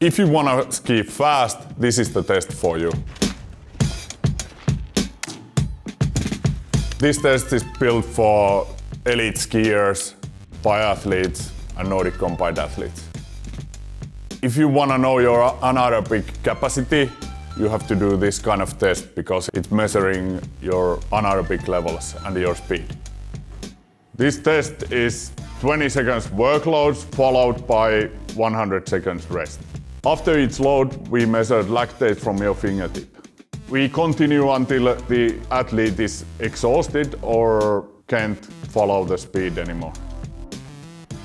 If you want to ski fast, this is the test for you. This test is built for elite skiers, biathletes and Nordic combined athletes. If you want to know your anaerobic capacity, you have to do this kind of test because it's measuring your anaerobic levels and your speed. This test is 20 seconds workloads followed by 100 seconds rest. After each load, we measure lactate from your fingertip. We continue until the athlete is exhausted or can't follow the speed anymore.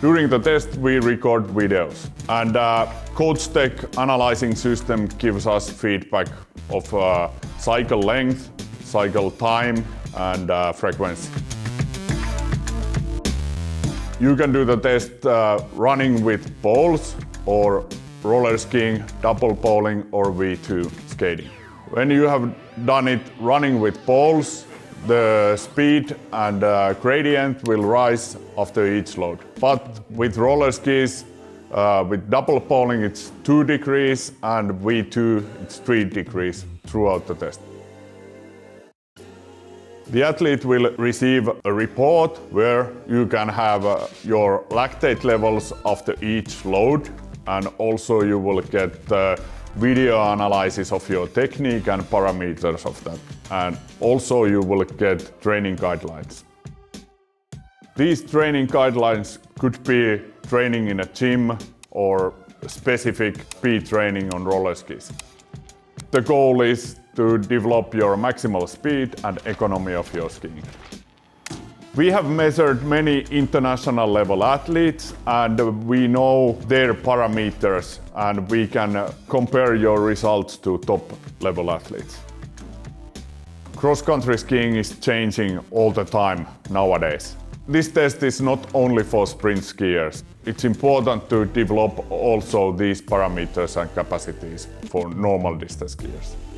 During the test, we record videos, and CoachTech analyzing system gives us feedback of cycle length, cycle time, and frequency. You can do the test running with poles, or roller skiing, double poling, or V2 skating. When you have done it running with poles, the speed and gradient will rise after each load. But with roller skis, with double poling it's 2 degrees and V2 it's 3 degrees throughout the test. The athlete will receive a report where you can have your lactate levels after each load, and also you will get video analysis of your technique and parameters of that. And also you will get training guidelines. These training guidelines could be training in a gym or specific speed training on roller skis. The goal is to develop your maximal speed and economy of your skiing. We have measured many international level athletes and we know their parameters, and we can compare your results to top level athletes. Cross-country skiing is changing all the time nowadays. This test is not only for sprint skiers. It's important to develop also these parameters and capacities for normal distance skiers.